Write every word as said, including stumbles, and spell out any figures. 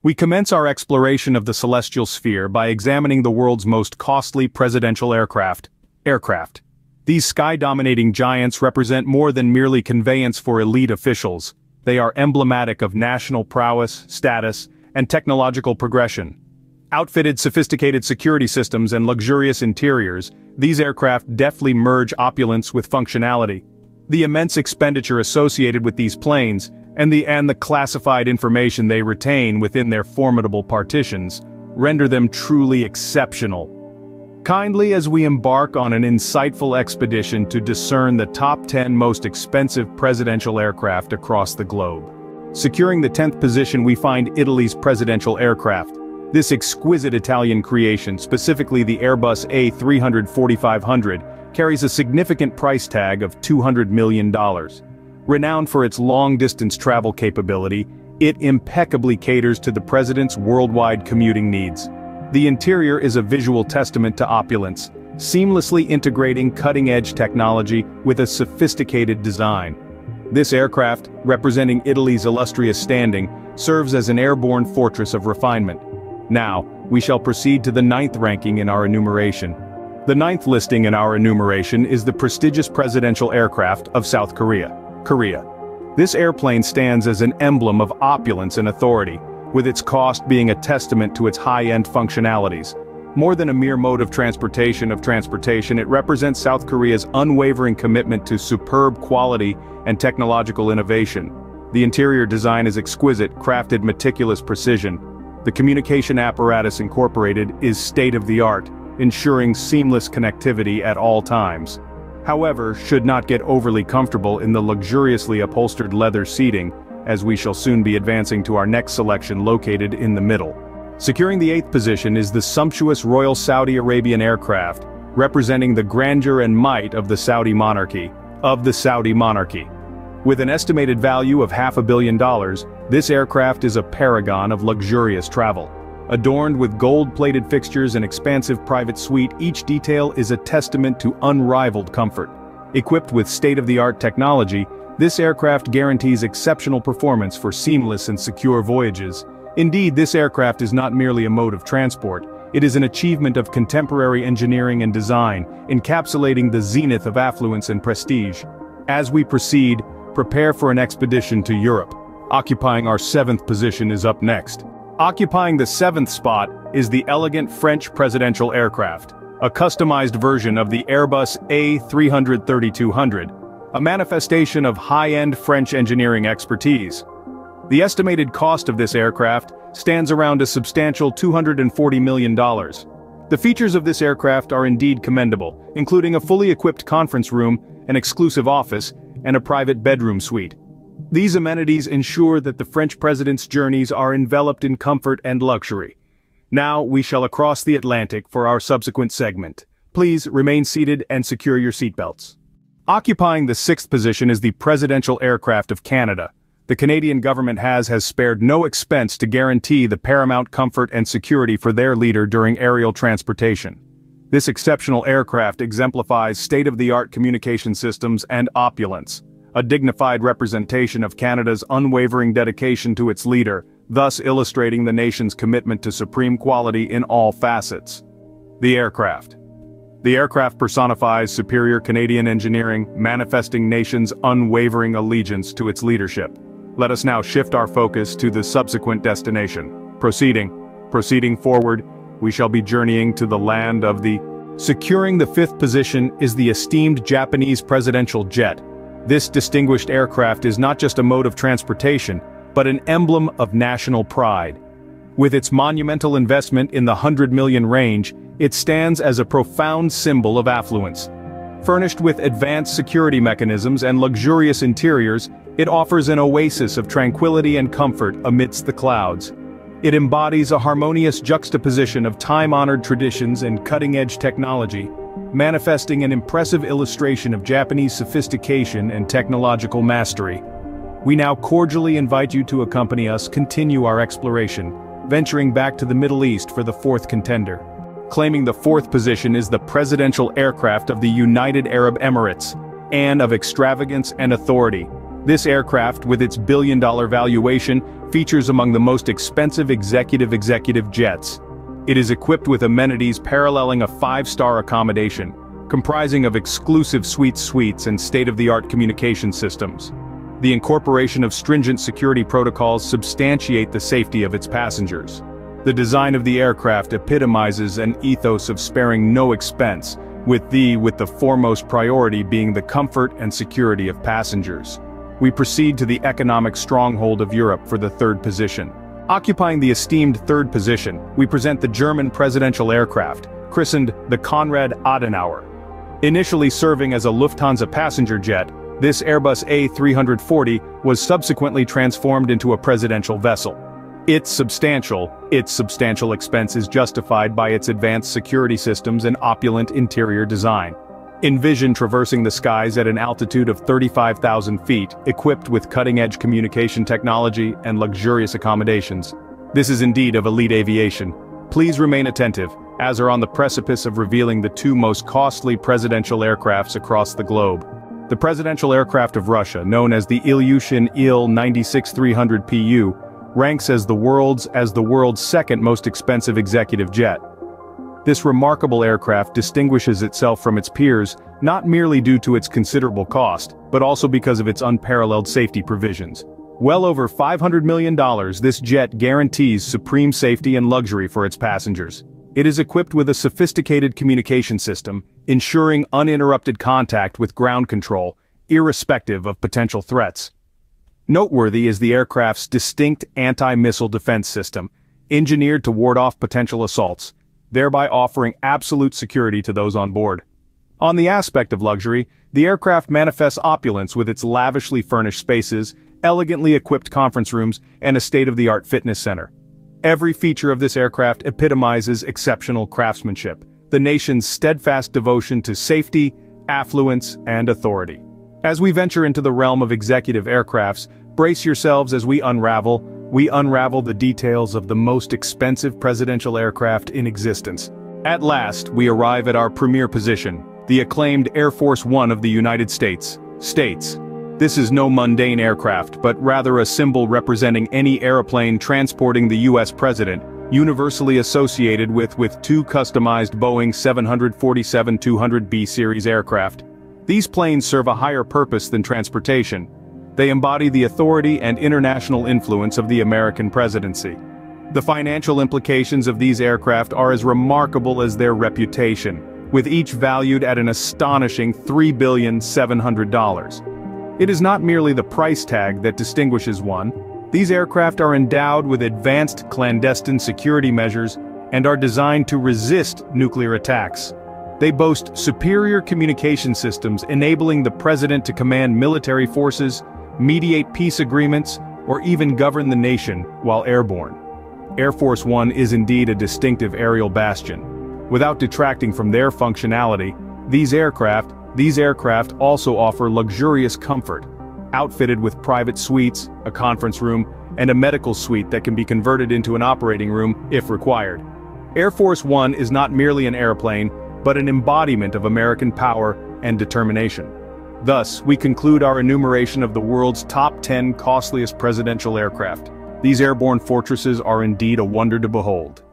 We commence our exploration of the celestial sphere by examining the world's most costly presidential aircraft, aircraft. These sky-dominating giants represent more than merely conveyance for elite officials. They are emblematic of national prowess, status, and technological progression. Outfitted sophisticated security systems and luxurious interiors, these aircraft deftly merge opulence with functionality. The immense expenditure associated with these planes, and the, and the classified information they retain within their formidable partitions, render them truly exceptional. Kindly as we embark on an insightful expedition to discern the top ten most expensive presidential aircraft across the globe. Securing the tenth position, we find Italy's presidential aircraft. This exquisite Italian creation, specifically the Airbus A three forty dash five hundred, carries a significant price tag of two hundred million dollars. Renowned for its long-distance travel capability, it impeccably caters to the president's worldwide commuting needs. The interior is a visual testament to opulence, seamlessly integrating cutting-edge technology with a sophisticated design. This aircraft, representing Italy's illustrious standing, serves as an airborne fortress of refinement. Now, we shall proceed to the ninth ranking in our enumeration. The ninth listing in our enumeration is the prestigious presidential aircraft of South Korea, Korea. This airplane stands as an emblem of opulence and authority, with its cost being a testament to its high-end functionalities. More than a mere mode of transportation of transportation, it represents South Korea's unwavering commitment to superb quality and technological innovation. The interior design is exquisite, crafted meticulous precision. The communication apparatus incorporated is state-of-the-art, ensuring seamless connectivity at all times. However, should not get overly comfortable in the luxuriously upholstered leather seating, as we shall soon be advancing to our next selection located in the middle. Securing the eighth position is the sumptuous Royal Saudi Arabian aircraft, representing the grandeur and might of the Saudi monarchy, of the Saudi monarchy. With an estimated value of half a billion dollars, this aircraft is a paragon of luxurious travel. Adorned with gold-plated fixtures and expansive private suite, each detail is a testament to unrivaled comfort. Equipped with state-of-the-art technology, this aircraft guarantees exceptional performance for seamless and secure voyages. Indeed, this aircraft is not merely a mode of transport, it is an achievement of contemporary engineering and design, encapsulating the zenith of affluence and prestige. As we proceed, prepare for an expedition to Europe. Occupying our seventh position is up next. Occupying the seventh spot is the elegant French presidential aircraft, a customized version of the Airbus A three thirty dash two hundred, a manifestation of high-end French engineering expertise. The estimated cost of this aircraft stands around a substantial two hundred forty million dollars. The features of this aircraft are indeed commendable, including a fully equipped conference room, an exclusive office, and a private bedroom suite. These amenities ensure that the French president's journeys are enveloped in comfort and luxury. Now, we shall across the Atlantic for our subsequent segment. Please remain seated and secure your seatbelts. Occupying the sixth position is the presidential aircraft of Canada. The Canadian government has has spared no expense to guarantee the paramount comfort and security for their leader during aerial transportation. This exceptional aircraft exemplifies state-of-the-art communication systems and opulence, a dignified representation of Canada's unwavering dedication to its leader, thus illustrating the nation's commitment to supreme quality in all facets. The aircraft. The aircraft personifies superior Canadian engineering, manifesting nation's unwavering allegiance to its leadership. Let us now shift our focus to the subsequent destination. Proceeding. Proceeding forward, we shall be journeying to the land of the... Securing the fifth position is the esteemed Japanese presidential jet. This distinguished aircraft is not just a mode of transportation, but an emblem of national pride. With its monumental investment in the one hundred million range, it stands as a profound symbol of affluence. Furnished with advanced security mechanisms and luxurious interiors, it offers an oasis of tranquility and comfort amidst the clouds. It embodies a harmonious juxtaposition of time-honored traditions and cutting-edge technology, manifesting an impressive illustration of Japanese sophistication and technological mastery. We now cordially invite you to accompany us continue our exploration, venturing back to the Middle East for the fourth contender. Claiming the fourth position is the presidential aircraft of the United Arab Emirates, an of extravagance and authority. This aircraft, with its billion-dollar valuation, features among the most expensive executive executive jets. It is equipped with amenities paralleling a five-star accommodation, comprising of exclusive suite suites and state-of-the-art communication systems. The incorporation of stringent security protocols substantiate the safety of its passengers. The design of the aircraft epitomizes an ethos of sparing no expense, with the with the foremost priority being the comfort and security of passengers. We proceed to the economic stronghold of Europe for the third position. Occupying the esteemed third position, we present the German presidential aircraft, christened the Konrad Adenauer. Initially serving as a Lufthansa passenger jet, this Airbus A three forty was subsequently transformed into a presidential vessel. Its substantial, its substantial expense is justified by its advanced security systems and opulent interior design. Envision traversing the skies at an altitude of thirty-five thousand feet, equipped with cutting-edge communication technology and luxurious accommodations. This is indeed of elite aviation. Please remain attentive, as are on the precipice of revealing the two most costly presidential aircrafts across the globe. The presidential aircraft of Russia, known as the Ilyushin Il ninety-six three hundred P U, ranks as the world's as the world's second most expensive executive jet. This remarkable aircraft distinguishes itself from its peers, not merely due to its considerable cost, but also because of its unparalleled safety provisions. Well over five hundred million dollars, this jet guarantees supreme safety and luxury for its passengers. It is equipped with a sophisticated communication system, ensuring uninterrupted contact with ground control, irrespective of potential threats. Noteworthy is the aircraft's distinct anti-missile defense system, engineered to ward off potential assaults, thereby offering absolute security to those on board. On the aspect of luxury, the aircraft manifests opulence with its lavishly furnished spaces, elegantly equipped conference rooms, and a state-of-the-art fitness center. Every feature of this aircraft epitomizes exceptional craftsmanship, the nation's steadfast devotion to safety, affluence, and authority. As we venture into the realm of executive aircrafts, brace yourselves as we unravel, we unravel the details of the most expensive presidential aircraft in existence. At last, we arrive at our premier position, the acclaimed Air Force One of the United States. States. This is no mundane aircraft, but rather a symbol representing any airplane transporting the U S president, universally associated with with two customized Boeing seven forty-seven two hundred B series aircraft. These planes serve a higher purpose than transportation. They embody the authority and international influence of the American presidency. The financial implications of these aircraft are as remarkable as their reputation, with each valued at an astonishing three billion seven hundred dollars. It is not merely the price tag that distinguishes one. These aircraft are endowed with advanced clandestine security measures and are designed to resist nuclear attacks. They boast superior communication systems enabling the president to command military forces, mediate peace agreements, or even govern the nation while airborne. Air Force One is indeed a distinctive aerial bastion. Without detracting from their functionality, these aircraft, these aircraft also offer luxurious comfort, outfitted with private suites, a conference room, and a medical suite that can be converted into an operating room if required. Air Force One is not merely an airplane, but an embodiment of American power and determination. Thus, we conclude our enumeration of the world's top ten costliest presidential aircraft. These airborne fortresses are indeed a wonder to behold.